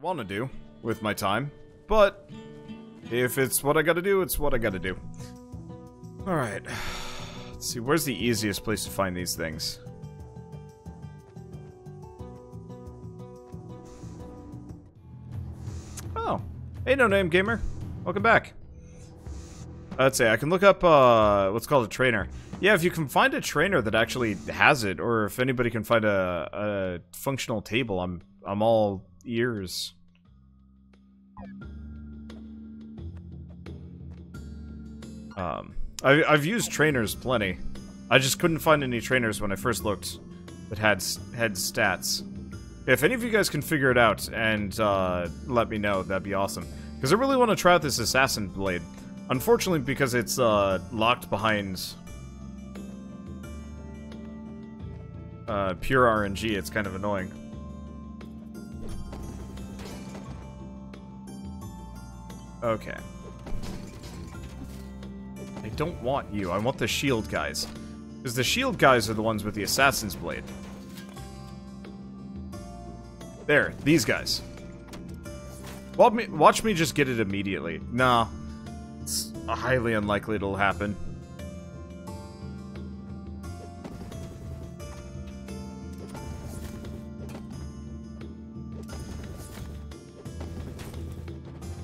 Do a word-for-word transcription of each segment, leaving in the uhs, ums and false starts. want to do with my time, but if it's what I gotta do, it's what I gotta do. Alright. Let's see, where's the easiest place to find these things? Oh. Hey, No Name Gamer. Welcome back. Let's see, I can look up, uh, what's called a trainer. Yeah, if you can find a trainer that actually has it, or if anybody can find a, a functional table, I'm, I'm all ears. Um, I, I've used trainers plenty. I just couldn't find any trainers when I first looked that had had stats. If any of you guys can figure it out and uh, let me know, that'd be awesome. Because I really want to try out this Assassin's Blade. Unfortunately, because it's uh, locked behind uh, pure R N G, it's kind of annoying. Okay. I don't want you. I want the shield guys. Because the shield guys are the ones with the Assassin's Blade. There. These guys. Watch me, watch me just get it immediately. Nah. It's highly unlikely it'll happen.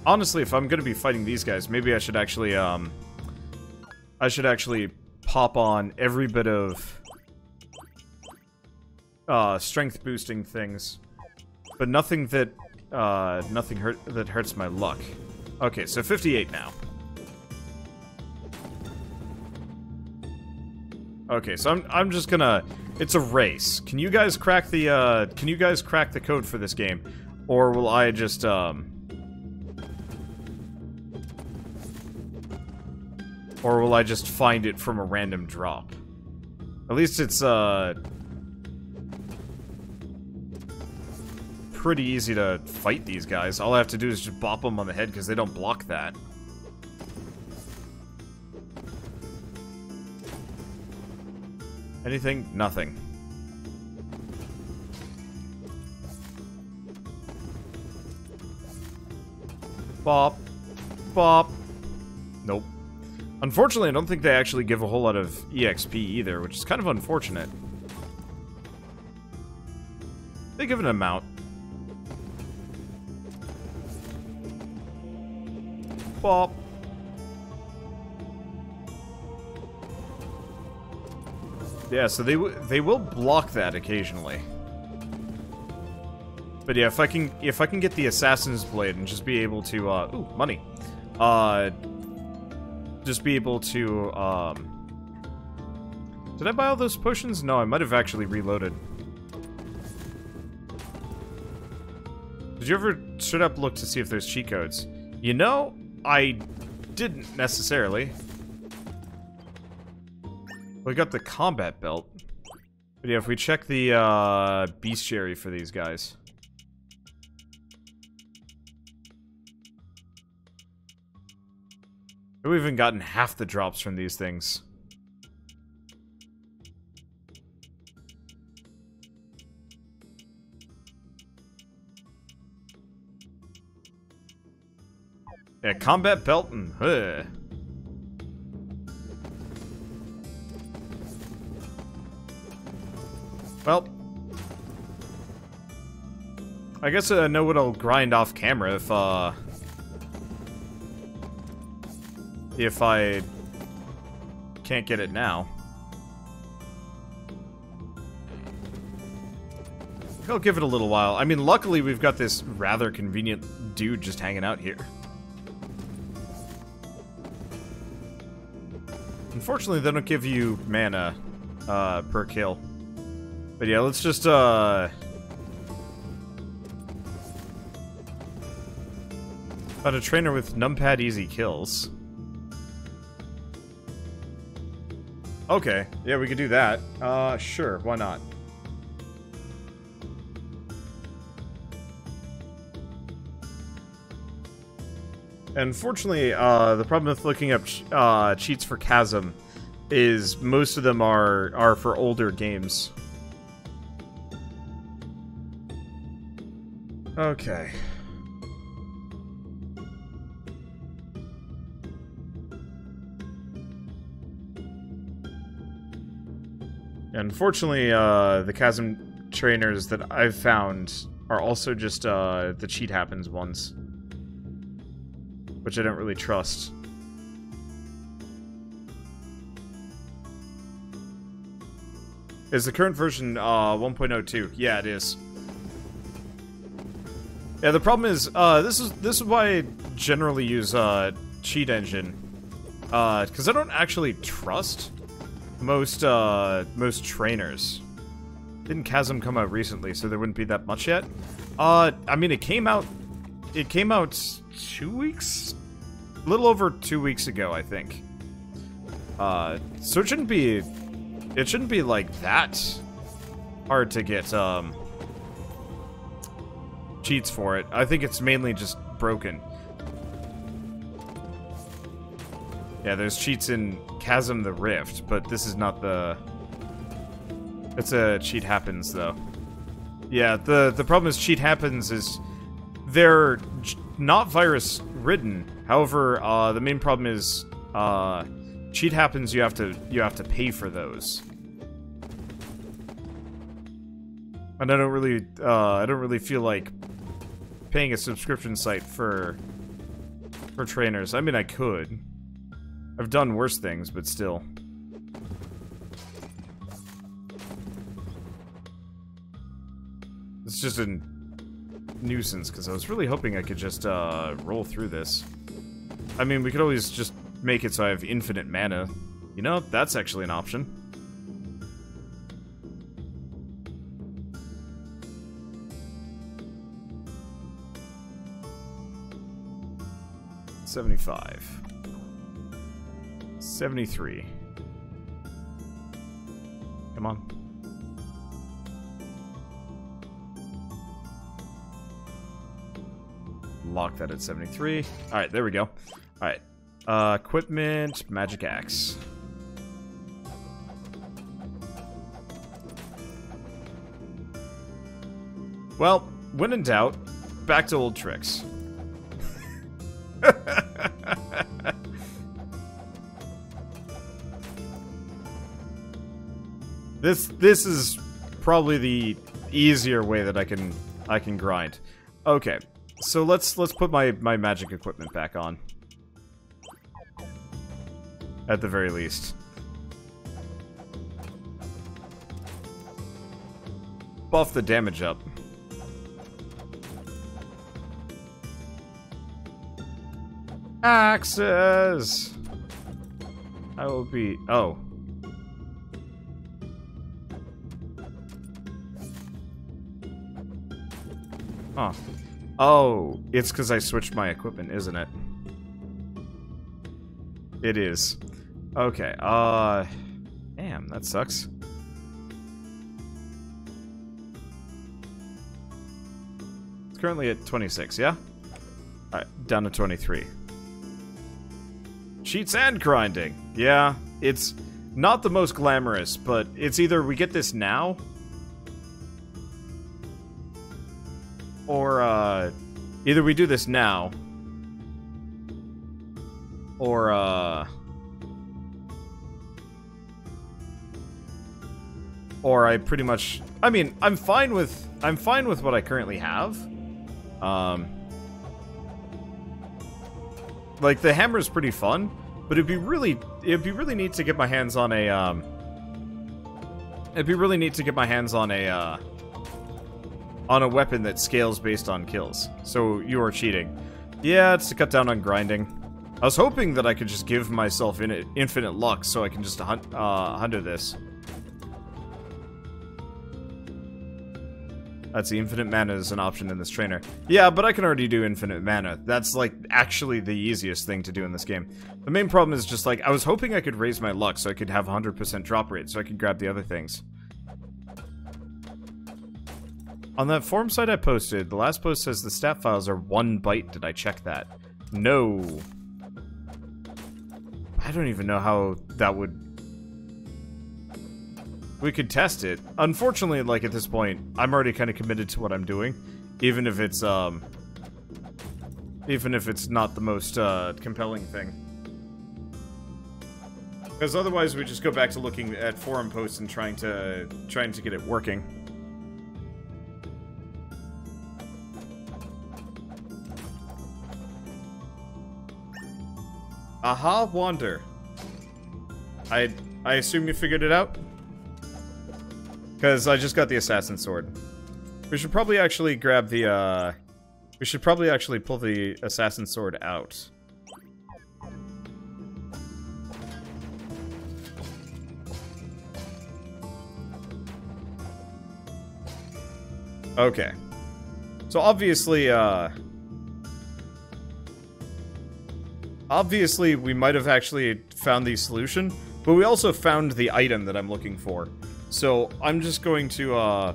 Honestly, if I'm gonna be fighting these guys, maybe I should actually, um... I should actually pop on every bit of uh, strength boosting things, but nothing that uh, nothing hurt that hurts my luck. Okay, so fifty-eight now. Okay, so I'm I'm just gonna. It's a race. Can you guys crack the uh, Can you guys crack the code for this game, or will I just um? Or will I just find it from a random drop? At least it's, uh... pretty easy to fight these guys. All I have to do is just bop them on the head because they don't block that. Anything? Nothing. Bop. Bop. Nope. Unfortunately, I don't think they actually give a whole lot of E X P either, which is kind of unfortunate. They give an amount. Bop. Yeah, so they w they will block that occasionally. But yeah, if I can if I can get the Assassin's Blade and just be able to uh ooh, money. Uh Just be able to, um... did I buy all those potions? No, I might have actually reloaded. Did you ever straight up look to see if there's cheat codes? You know, I didn't necessarily. We got the combat belt. But yeah, if we check the, uh, bestiary for these guys. We've even gotten half the drops from these things. Yeah, combat belt and huh. Well, I guess I know what I'll grind off camera if uh. If I can't get it now. I'll give it a little while. I mean, luckily we've got this rather convenient dude just hanging out here. Unfortunately, they don't give you mana uh, per kill. But yeah, let's just... Uh... Got a trainer with numpad easy kills. Okay, yeah, we could do that. Uh, sure, why not? And fortunately, uh, the problem with looking up ch uh, cheats for Chasm is most of them are, are for older games. Okay. Unfortunately, uh, the Chasm trainers that I've found are also just uh, the Cheat Happens ones, which I don't really trust. Is the current version uh, one point oh two? Yeah, it is. Yeah, the problem is uh, this is this is why I generally use uh, Cheat Engine, because uh, I don't actually trust most uh, most trainers. Didn't Chasm come out recently, so there wouldn't be that much yet? Uh, I mean, it came out... It came out two weeks? A little over two weeks ago, I think. Uh, so it shouldn't be... It shouldn't be, like, that hard to get, um... cheats for it. I think it's mainly just broken. Yeah, there's cheats in Chasm the Rift, but this is not the... It's a Cheat Happens, though. Yeah, the, the problem is Cheat Happens is... They're not virus-ridden. However, uh, the main problem is... Uh, cheat Happens, you have to you have to pay for those. And I don't really... Uh, I don't really feel like... paying a subscription site for... for trainers. I mean, I could. I've done worse things, but still. It's just a nuisance, because I was really hoping I could just uh, roll through this. I mean, we could always just make it so I have infinite mana. You know, that's actually an option. seventy-five. seventy-three. Come on. Lock that at seventy-three. Alright, there we go. Alright. Uh, equipment, magic axe. Well, when in doubt, back to old tricks. This this is probably the easier way that I can I can grind. Okay. So let's let's put my, my magic equipment back on. At the very least. Buff the damage up. Axes! I will be... Oh. Huh. Oh, it's because I switched my equipment, isn't it? It is. Okay, uh... damn, that sucks. It's currently at twenty-six, yeah? Alright, down to twenty-three. Cheats and grinding! Yeah, it's not the most glamorous, but it's either we get this now... Or, uh, either we do this now, or, uh, or I pretty much, I mean, I'm fine with, I'm fine with what I currently have. Um, like, the hammer's pretty fun, but it'd be really, it'd be really neat to get my hands on a, um, it'd be really neat to get my hands on a, uh, on a weapon that scales based on kills. So you are cheating. Yeah, it's to cut down on grinding. I was hoping that I could just give myself in infinite luck so I can just hunt, uh, hunter this. That's the infinite mana is an option in this trainer. Yeah, but I can already do infinite mana. That's like actually the easiest thing to do in this game. The main problem is just like, I was hoping I could raise my luck so I could have one hundred percent drop rate so I could grab the other things. On that forum site I posted, the last post says the stat files are one byte. Did I check that? No. I don't even know how that would... We could test it. Unfortunately, like, at this point, I'm already kind of committed to what I'm doing. Even if it's, um... even if it's not the most, uh, compelling thing. Because otherwise we just go back to looking at forum posts and trying to trying to get it working. Aha, wander. I I assume you figured it out? Because I just got the Assassin's Sword. We should probably actually grab the, uh... We should probably actually pull the Assassin's Sword out. Okay. So obviously, uh... obviously, we might have actually found the solution, but we also found the item that I'm looking for. So I'm just going to, uh...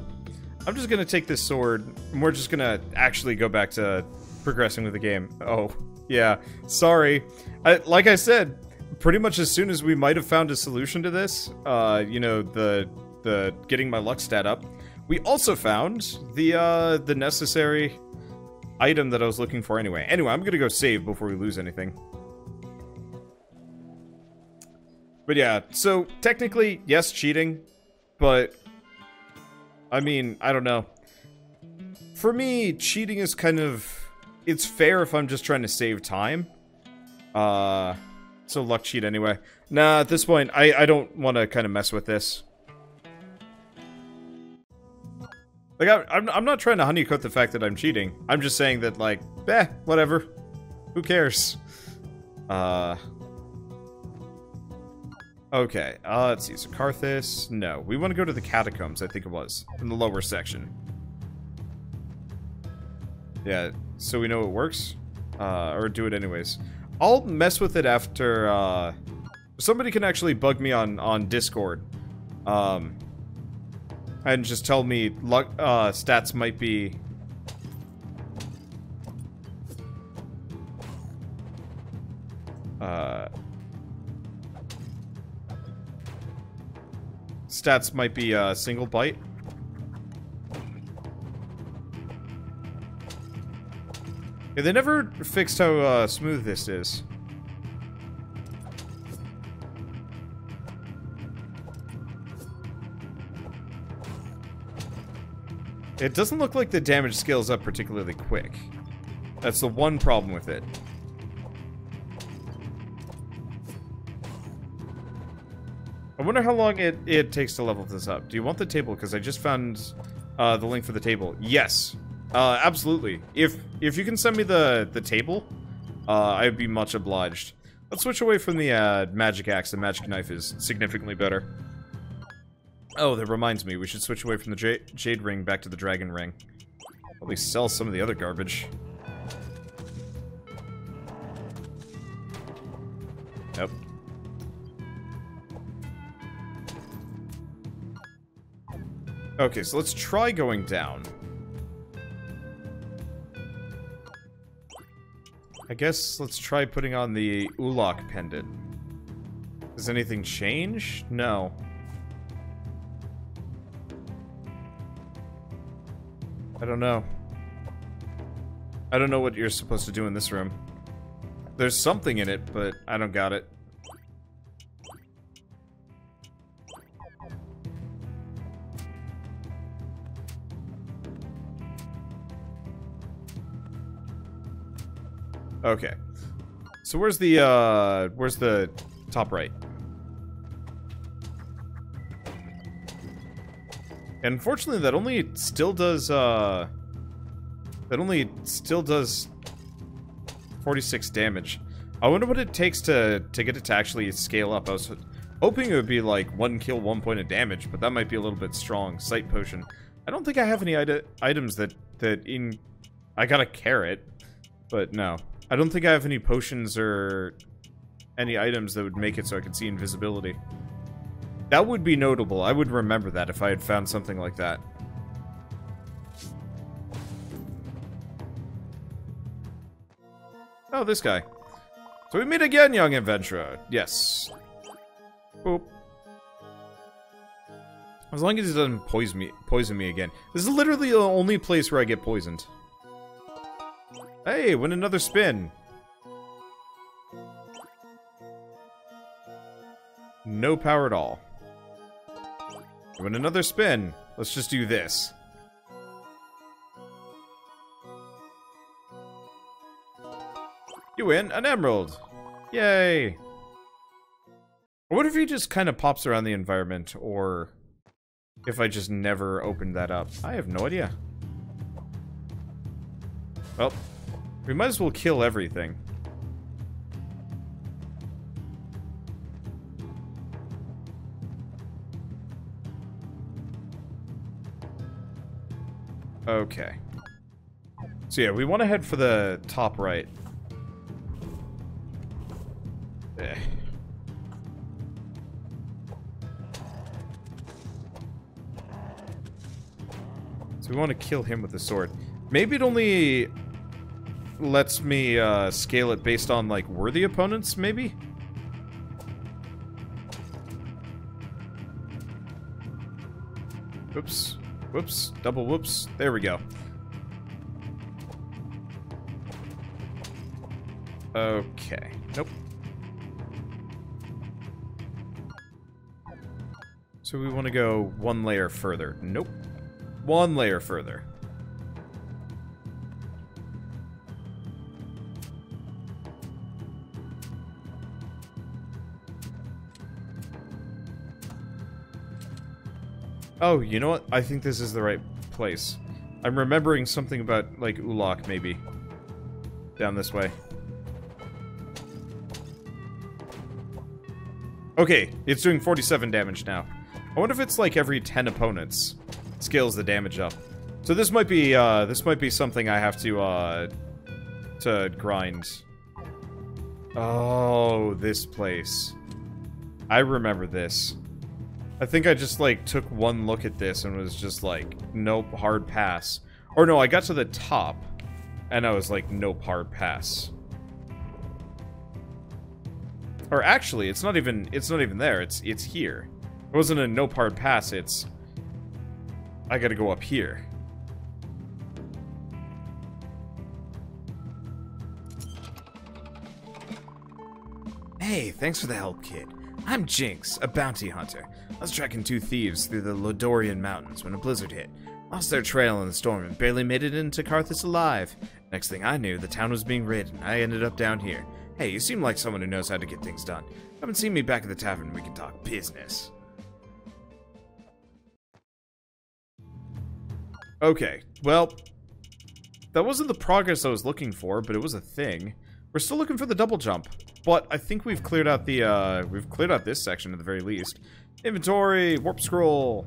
I'm just gonna take this sword, and we're just gonna actually go back to progressing with the game. Oh, yeah. Sorry. I, like I said, pretty much as soon as we might have found a solution to this, uh, you know, the... the getting my luck stat up, we also found the, uh, the necessary item that I was looking for anyway. Anyway, I'm gonna go save before we lose anything. But yeah, so technically, yes, cheating, but... I mean, I don't know. For me, cheating is kind of... It's fair if I'm just trying to save time. Uh, so luck cheat anyway. Nah, at this point, I, I don't want to kind of mess with this. Like, I, I'm, I'm not trying to honeycoat the fact that I'm cheating. I'm just saying that, like, eh, whatever. Who cares? Uh... Okay, uh, let's see, so Carthus, no. We want to go to the catacombs, I think it was, in the lower section. Yeah, so we know it works, uh, or do it anyways. I'll mess with it after, uh, somebody can actually bug me on, on Discord, um, and just tell me luck, uh, stats might be... Uh... Stats might be a uh, single bite. Yeah, they never fixed how uh, smooth this is. It doesn't look like the damage scales up particularly quick. That's the one problem with it. I wonder how long it, it takes to level this up. Do you want the table? Because I just found uh, the link for the table. Yes, uh, absolutely. If if you can send me the, the table, uh, I'd be much obliged. Let's switch away from the uh, magic axe. The magic knife is significantly better. Oh, that reminds me. We should switch away from the jade, jade ring back to the dragon ring. At least sell some of the other garbage. Yep. Okay, so let's try going down. I guess let's try putting on the Ulok pendant. Does anything change? No. I don't know. I don't know what you're supposed to do in this room. There's something in it, but I don't got it. Okay. So where's the, uh, where's the top right? And unfortunately, that only still does, uh, that only still does forty-six damage. I wonder what it takes to, to get it to actually scale up. I was hoping it would be like one kill, one point of damage, but that might be a little bit strong. Sight potion. I don't think I have any ite- items that, that in, I got a carrot, but no. I don't think I have any potions or any items that would make it so I could see invisibility. That would be notable. I would remember that if I had found something like that. Oh, this guy. So we meet again, young adventurer. Yes. Boop. As long as he doesn't poison me, poison me again. This is literally the only place where I get poisoned. Hey, win another spin. no power at all. Doing another spin. Let's just do this. You win an emerald. Yay. What if he just kind of pops around the environment, or if I just never opened that up? I have no idea. Well, we might as well kill everything. Okay. So yeah, we want to head for the top right. Eh. So we want to kill him with the sword. Maybe it only lets me uh, scale it based on, like, worthy opponents, maybe? Oops. Whoops. Double whoops. There we go. Okay. Nope. So we want to go one layer further. Nope. One layer further. Oh, you know what? I think this is the right place. I'm remembering something about, like, Ulok, maybe. Down this way. Okay, it's doing forty-seven damage now. I wonder if it's, like, every ten opponents scales the damage up. So this might be, uh, this might be something I have to, uh, to grind. Oh, this place. I remember this. I think I just, like, took one look at this and was just like, nope, hard pass. Or no, I got to the top, and I was like, nope, hard pass. Or actually, it's not even, it's not even there, it's, it's here. It wasn't a nope, hard pass, it's, I gotta go up here. Hey, thanks for the help, kid. I'm Jinx, a bounty hunter. I was tracking two thieves through the Lodorian Mountains when a blizzard hit. Lost their trail in the storm and barely made it into Carthus alive. Next thing I knew, the town was being raided and I ended up down here. Hey, you seem like someone who knows how to get things done. Come and see me back at the tavern, we can talk business. Okay, well, that wasn't the progress I was looking for, but it was a thing. We're still looking for the double jump, but I think we've cleared out the, uh, we've cleared out this section at the very least. Inventory, warp scroll.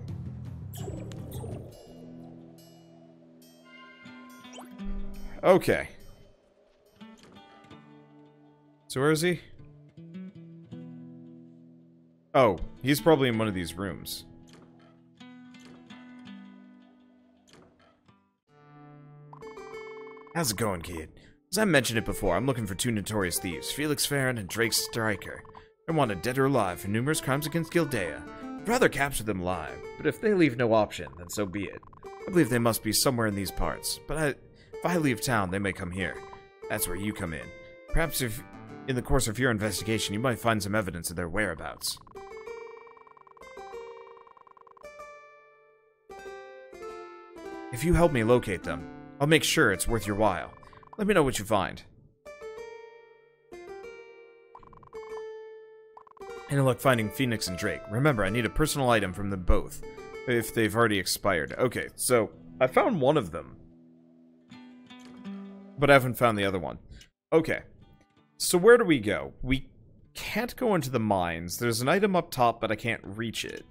Okay. So where is he? Oh, he's probably in one of these rooms. How's it going, kid? As I mentioned it before, I'm looking for two notorious thieves, Felix Farron and Drake Stryker. They're wanted dead or alive for numerous crimes against Gildea. I'd rather capture them alive, but if they leave no option, then so be it. I believe they must be somewhere in these parts, but I, if I leave town, they may come here. That's where you come in. Perhaps if, in the course of your investigation, you might find some evidence of their whereabouts. If you help me locate them, I'll make sure it's worth your while. Let me know what you find. And look, finding Phoenix and Drake. Remember, I need a personal item from them both, if they've already expired. Okay, so I found one of them, but I haven't found the other one. Okay, so where do we go? We can't go into the mines. There's an item up top, but I can't reach it.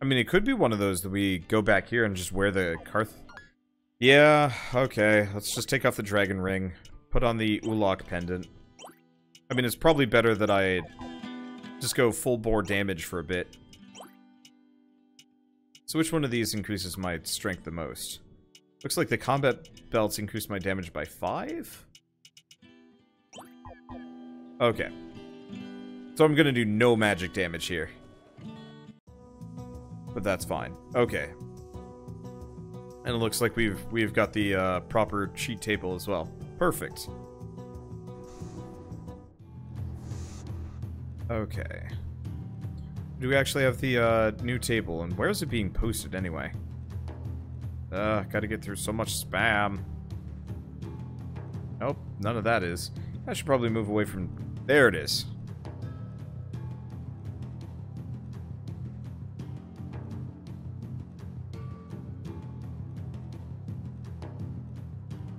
I mean, it could be one of those that we go back here and just wear the Carth... Yeah, okay. Let's just take off the dragon ring. Put on the Ulok pendant. I mean, it's probably better that I just go full bore damage for a bit. So which one of these increases my strength the most? Looks like the combat belts increase my damage by five? Okay. So I'm gonna do no magic damage here. but that's fine. Okay. And it looks like we've we've got the uh, proper cheat table as well. Perfect. Okay. Do we actually have the uh, new table? And where is it being posted anyway? Uh, gotta get through so much spam. Nope, none of that is. I should probably move away from... There it is.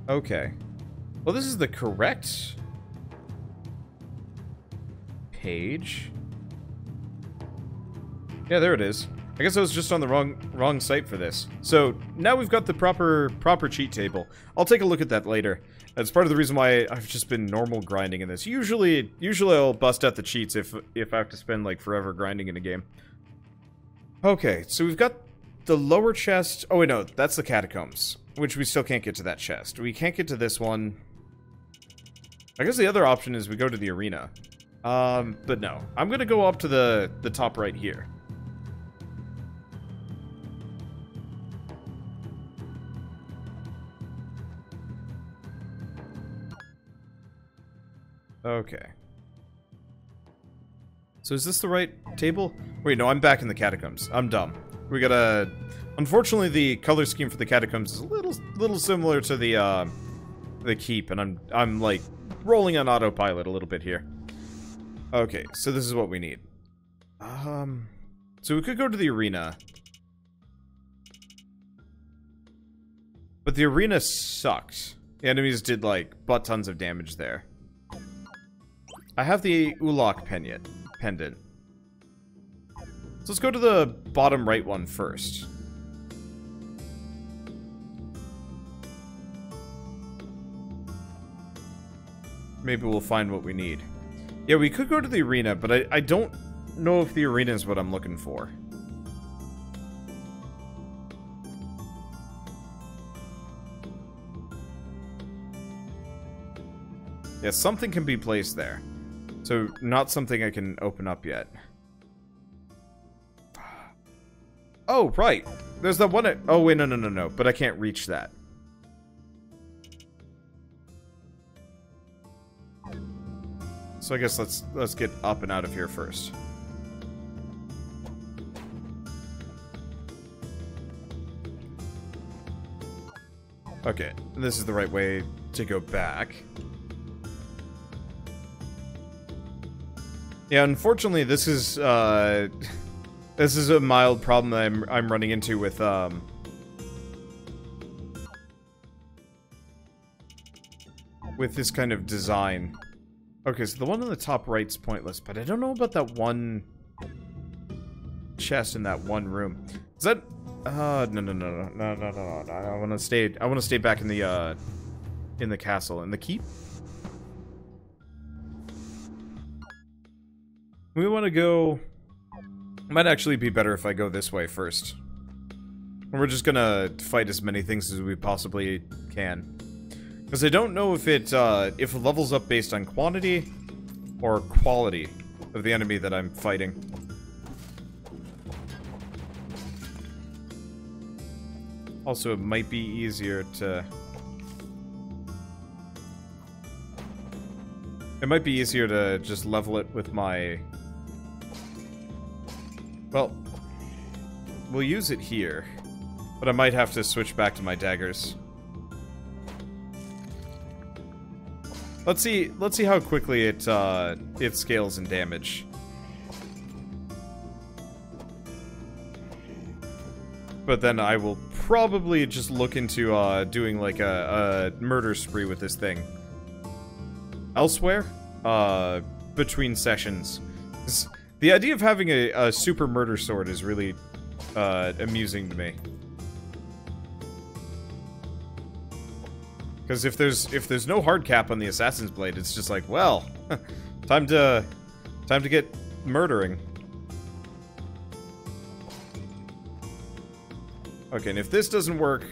Okay. Well, this is the correct... page. Yeah, there it is. I guess I was just on the wrong wrong site for this. So now we've got the proper proper cheat table. I'll take a look at that later. That's part of the reason why I've just been normal grinding in this. Usually, usually I'll bust out the cheats if if I have to spend like forever grinding in a game. Okay, so we've got the lower chest. Oh wait, no, that's the catacombs, which we still can't get to that chest. We can't get to this one. I guess the other option is we go to the arena. Um, but no, I'm gonna go up to the the top right here. Okay. So is this the right table? Wait, no, I'm back in the catacombs. I'm dumb. We gotta... Unfortunately, the color scheme for the catacombs is a little little similar to the uh, the keep, and I'm I'm like rolling on autopilot a little bit here. Okay, so this is what we need. Um, so we could go to the arena, but the arena sucked. The enemies did like butt tons of damage there. I have the Ulok pendant. Pendant. So let's go to the bottom right one first. Maybe we'll find what we need. Yeah, we could go to the arena, but I, I don't know if the arena is what I'm looking for. Yeah, something can be placed there. So, not something I can open up yet. Oh, right. There's that one... I, oh, wait, no, no, no, no. But I can't reach that. So I guess let's let's get up and out of here first. Okay, this is the right way to go back. Yeah, unfortunately, this is uh, this is a mild problem that I'm I'm running into with um. with this kind of design. Okay, so the one on the top right's pointless, but I don't know about that one chest in that one room. Is that? Uh, no, no, no, no, no, no, no, no. I want to stay. I want to stay back in the uh, in the castle, in the keep. We want to go. It might actually be better if I go this way first. We're just gonna fight as many things as we possibly can. Because I don't know if it uh, if it levels up based on quantity or quality of the enemy that I'm fighting. Also, it might be easier to... It might be easier to just level it with my... Well, we'll use it here, but I might have to switch back to my daggers. Let's see. Let's see how quickly it uh, it scales in damage. But then I will probably just look into uh, doing like a, a murder spree with this thing. Elsewhere, uh, between sessions, the idea of having a, a super murder sword is really uh, amusing to me. Because if there's if there's no hard cap on the Assassin's Blade, it's just like, well, time to time to get murdering. Okay, and if this doesn't work,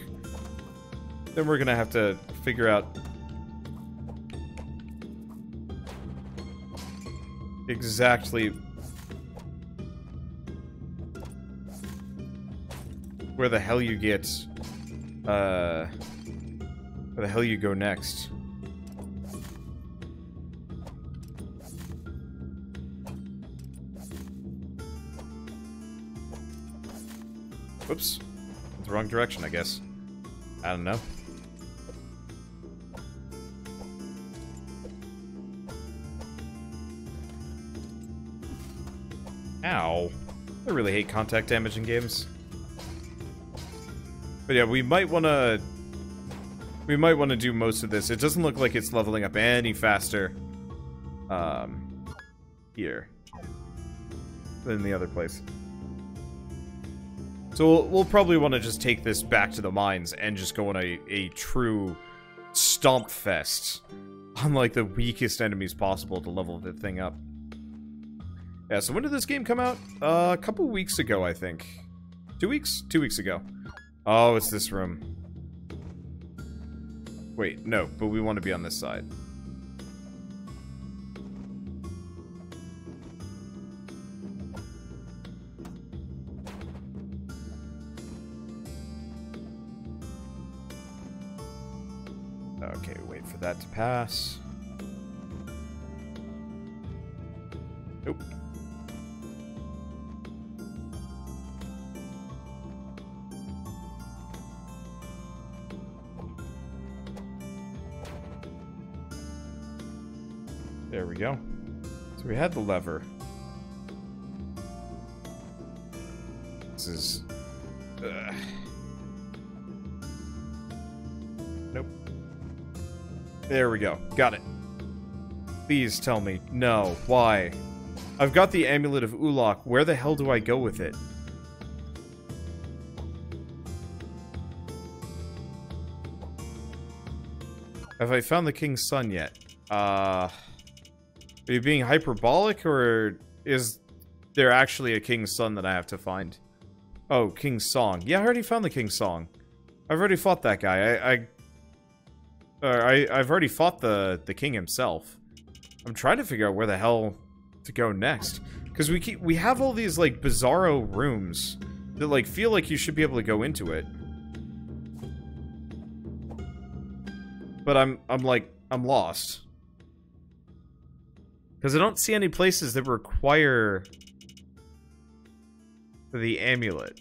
then we're gonna have to figure out exactly where the hell you get, uh, where the hell you go next. Whoops. It's the wrong direction, I guess. I don't know. Ow. I really hate contact damage in games. But yeah, we might want to... We might want to do most of this. It doesn't look like it's leveling up any faster. Um, here. Than the other place. So we'll, we'll probably want to just take this back to the mines and just go on a, a true stomp fest. Unlike the weakest enemies possible to level the thing up. Yeah, so when did this game come out? Uh, a couple weeks ago, I think. Two weeks? Two weeks ago. Oh, it's this room. Wait, no, but we want to be on this side. Okay, wait for that to pass. Nope. There we go. So we had the lever. This is... Ugh. Nope. There we go. Got it. Please tell me. No. Why? I've got the Amulet of Ulok. Where the hell do I go with it? Have I found the King's Son yet? Uh... Are you being hyperbolic, or is there actually a King's Son that I have to find? Oh, King's Song. Yeah, I already found the King's Song. I've already fought that guy. I... I or I, I've already fought the, the king himself. I'm trying to figure out where the hell to go next. Because we keep, we have all these, like, bizarro rooms that, like, feel like you should be able to go into it. But I'm, I'm like, I'm lost. Because I don't see any places that require the amulet.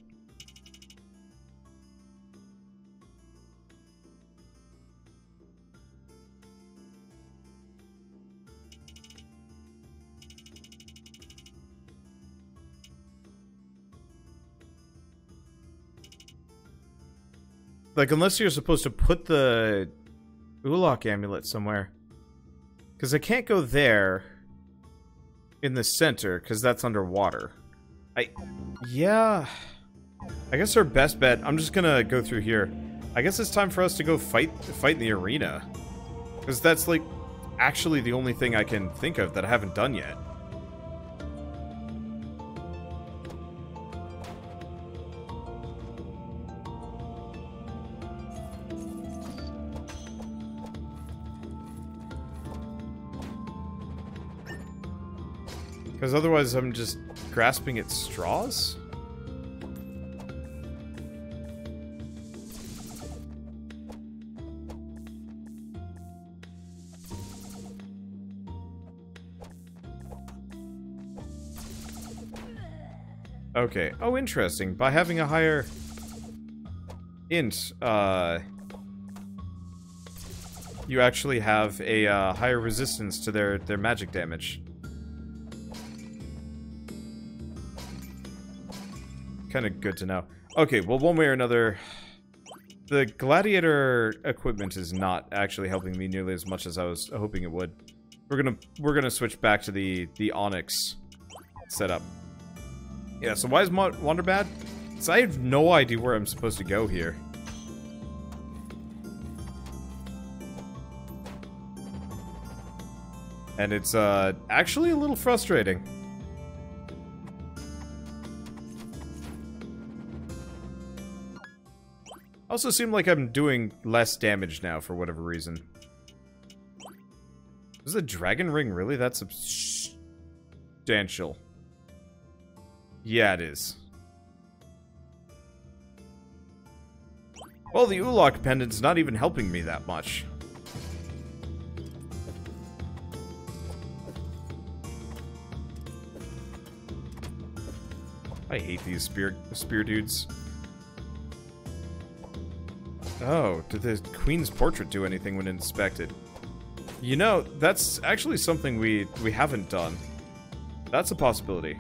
Like, unless you're supposed to put the Ulok amulet somewhere. Because I can't go there. In the center, because that's underwater. I... Yeah... I guess our best bet... I'm just gonna go through here. I guess it's time for us to go fight, fight in the arena. Because that's, like, actually the only thing I can think of that I haven't done yet. Because otherwise I'm just grasping at straws? Okay. Oh, interesting. By having a higher int, uh... you actually have a uh, higher resistance to their, their magic damage. Kind of good to know. Okay, well, one way or another, the gladiator equipment is not actually helping me nearly as much as I was hoping it would. We're gonna we're gonna switch back to the the Onyx setup. Yeah. So why is Wander bad? Because I have no idea where I'm supposed to go here. And it's uh actually a little frustrating. Also seem like I'm doing less damage now for whatever reason. Is the dragon ring really that substantial? Yeah, it is. Well, the Ulok pendant's not even helping me that much. I hate these spear spear dudes. Oh, did the Queen's portrait do anything when inspected? You know, that's actually something we we haven't done. That's a possibility.